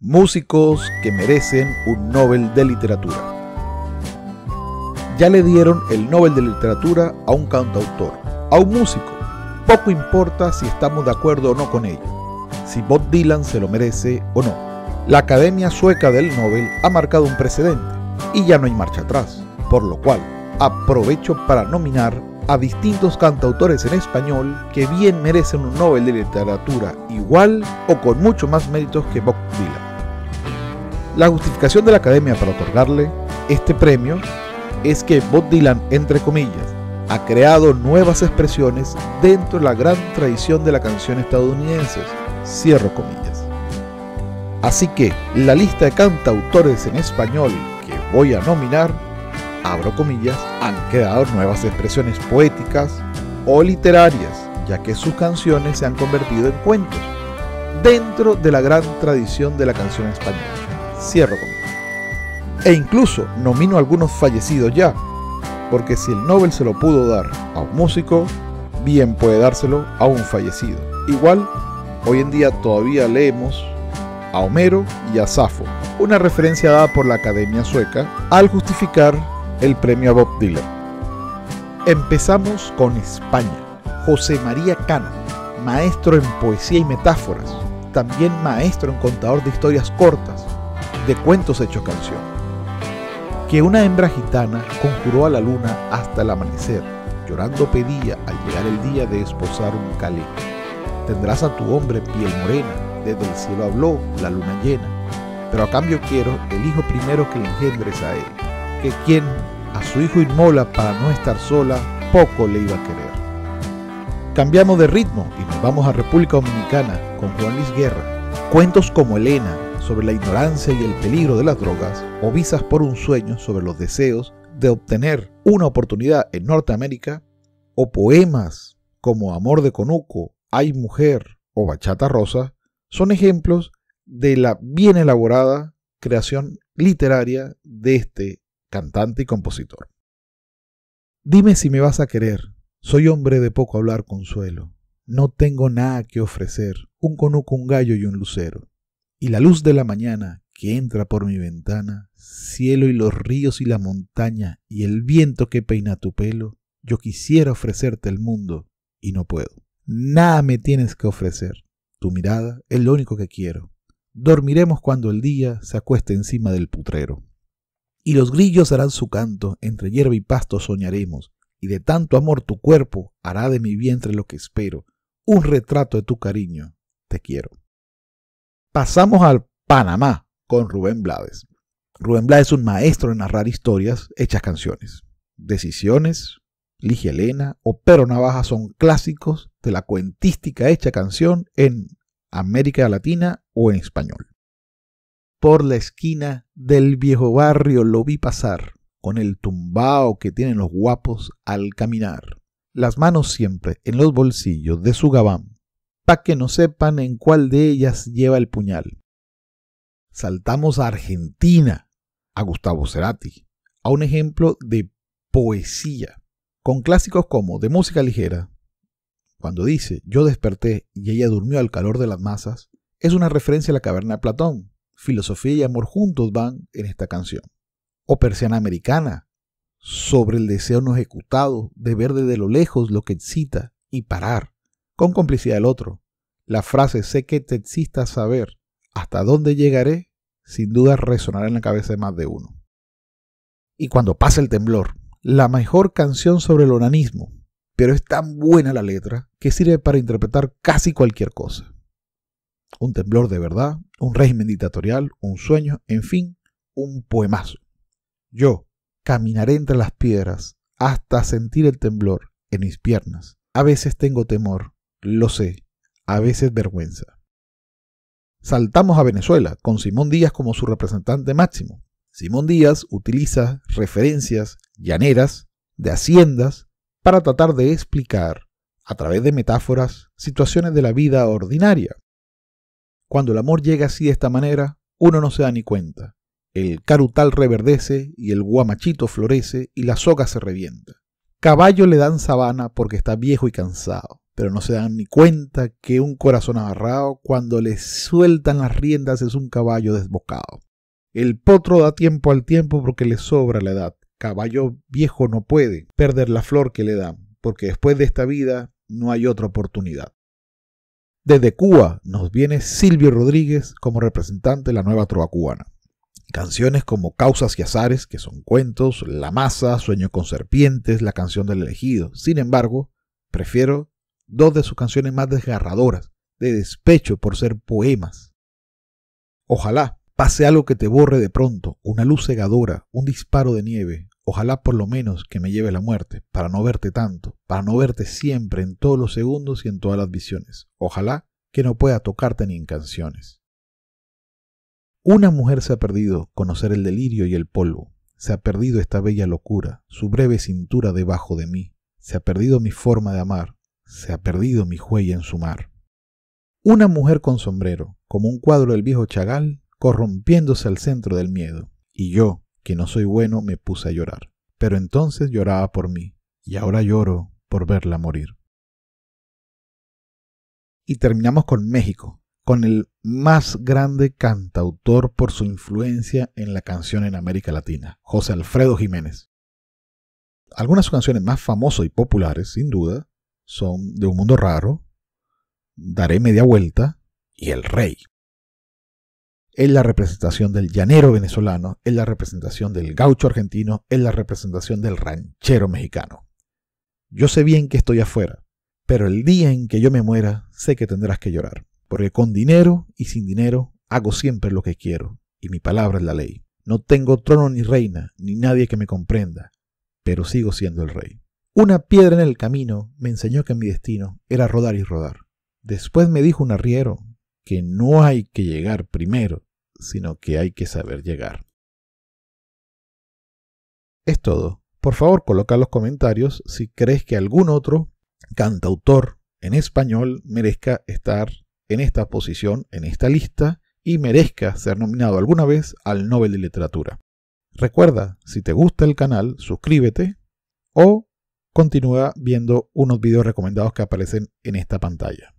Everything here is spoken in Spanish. Músicos que merecen un Nobel de Literatura. Ya le dieron el Nobel de Literatura a un cantautor, a un músico. Poco importa si estamos de acuerdo o no con ello, si Bob Dylan se lo merece o no. La Academia Sueca del Nobel ha marcado un precedente y ya no hay marcha atrás, por lo cual aprovecho para nominar a distintos cantautores en español que bien merecen un Nobel de Literatura igual o con mucho más méritos que Bob Dylan. La justificación de la Academia para otorgarle este premio es que Bob Dylan, entre comillas, ha creado nuevas expresiones dentro de la gran tradición de la canción estadounidense, cierro comillas. Así que la lista de cantautores en español que voy a nominar, abro comillas, han creado nuevas expresiones poéticas o literarias, ya que sus canciones se han convertido en cuentos dentro de la gran tradición de la canción española, cierro comillas. E incluso nomino a algunos fallecidos ya, porque si el Nobel se lo pudo dar a un músico, bien puede dárselo a un fallecido. Igual, hoy en día todavía leemos a Homero y a Safo, una referencia dada por la Academia Sueca al justificar el premio a Bob Dylan. Empezamos con España. José María Cano, maestro en poesía y metáforas, también maestro en contador de historias cortas, de cuentos hechos canción. Que una hembra gitana conjuró a la luna hasta el amanecer, llorando pedía al llegar el día de esposar un calé. Tendrás a tu hombre piel morena, desde el cielo habló la luna llena, pero a cambio quiero el hijo primero que le engendres a él, que quien a su hijo inmola para no estar sola, poco le iba a querer. Cambiamos de ritmo y nos vamos a República Dominicana con Juan Luis Guerra. Cuentos como Elena, sobre la ignorancia y el peligro de las drogas, o Visas por un sueño, sobre los deseos de obtener una oportunidad en Norteamérica, o poemas como Amor de Conuco, Ay Mujer o Bachata Rosa, son ejemplos de la bien elaborada creación literaria de este cantante y compositor. Dime si me vas a querer, soy hombre de poco hablar consuelo, no tengo nada que ofrecer, un conuco, un gallo y un lucero. Y la luz de la mañana que entra por mi ventana, cielo y los ríos y la montaña y el viento que peina tu pelo, yo quisiera ofrecerte el mundo y no puedo. Nada me tienes que ofrecer, tu mirada es lo único que quiero. Dormiremos cuando el día se acueste encima del putrero. Y los grillos harán su canto, entre hierba y pasto soñaremos, y de tanto amor tu cuerpo hará de mi vientre lo que espero, un retrato de tu cariño, te quiero. Pasamos al Panamá con Rubén Blades. Rubén Blades es un maestro en narrar historias hechas canciones. Decisiones, Ligia Elena o Pero Navaja son clásicos de la cuentística hecha canción en América Latina o en español. Por la esquina del viejo barrio lo vi pasar, con el tumbao que tienen los guapos al caminar, las manos siempre en los bolsillos de su gabán, pa' que no sepan en cuál de ellas lleva el puñal. Saltamos a Argentina, a Gustavo Cerati, a un ejemplo de poesía, con clásicos como de música ligera, cuando dice yo desperté y ella durmió al calor de las masas, es una referencia a la caverna de Platón, filosofía y amor juntos van en esta canción. O Persiana americana, sobre el deseo no ejecutado de ver desde lo lejos lo que excita y parar, con complicidad del otro. La frase sé que te exista saber hasta dónde llegaré, sin duda resonará en la cabeza de más de uno. Y cuando pasa el temblor, la mejor canción sobre el onanismo, pero es tan buena la letra que sirve para interpretar casi cualquier cosa. Un temblor de verdad, un régimen dictatorial, un sueño, en fin, un poemazo. Yo caminaré entre las piedras hasta sentir el temblor en mis piernas. A veces tengo temor, lo sé, a veces vergüenza. Saltamos a Venezuela, con Simón Díaz como su representante máximo. Simón Díaz utiliza referencias llaneras de haciendas para tratar de explicar, a través de metáforas, situaciones de la vida ordinaria. Cuando el amor llega así de esta manera, uno no se da ni cuenta. El carutal reverdece y el guamachito florece y la soga se revienta. Caballo le dan sabana porque está viejo y cansado. pero no se dan ni cuenta que un corazón agarrado, cuando le sueltan las riendas, es un caballo desbocado. El potro da tiempo al tiempo porque le sobra la edad. Caballo viejo no puede perder la flor que le dan, porque después de esta vida no hay otra oportunidad. Desde Cuba nos viene Silvio Rodríguez como representante de la nueva trova cubana. Canciones como Causas y Azares, que son cuentos, La Masa, Sueño con Serpientes, La Canción del Elegido. Sin embargo, prefiero dos de sus canciones más desgarradoras, de despecho por ser poemas. Ojalá pase algo que te borre de pronto, una luz cegadora, un disparo de nieve. Ojalá por lo menos que me lleve la muerte, para no verte tanto, para no verte siempre, en todos los segundos y en todas las visiones. Ojalá que no pueda tocarte ni en canciones. Una mujer se ha perdido conocer el delirio y el polvo. Se ha perdido esta bella locura, su breve cintura debajo de mí. Se ha perdido mi forma de amar. Se ha perdido mi huella en su mar. Una mujer con sombrero, como un cuadro del viejo Chagall, corrompiéndose al centro del miedo. Y yo, que no soy bueno, me puse a llorar. Pero entonces lloraba por mí, y ahora lloro por verla morir. Y terminamos con México, con el más grande cantautor por su influencia en la canción en América Latina, José Alfredo Jiménez. Algunas de sus canciones más famosas y populares, sin duda, son De un Mundo Raro, Daré Media Vuelta y El Rey. Es la representación del llanero venezolano, es la representación del gaucho argentino, es la representación del ranchero mexicano. Yo sé bien que estoy afuera, pero el día en que yo me muera, sé que tendrás que llorar, porque con dinero y sin dinero hago siempre lo que quiero, y mi palabra es la ley. No tengo trono ni reina, ni nadie que me comprenda, pero sigo siendo el rey. Una piedra en el camino me enseñó que mi destino era rodar y rodar. Después me dijo un arriero que no hay que llegar primero, sino que hay que saber llegar. Es todo. Por favor, coloca en los comentarios si crees que algún otro cantautor en español merezca estar en esta posición, en esta lista, y merezca ser nominado alguna vez al Nobel de Literatura. Recuerda, si te gusta el canal, suscríbete o continúa viendo unos videos recomendados que aparecen en esta pantalla.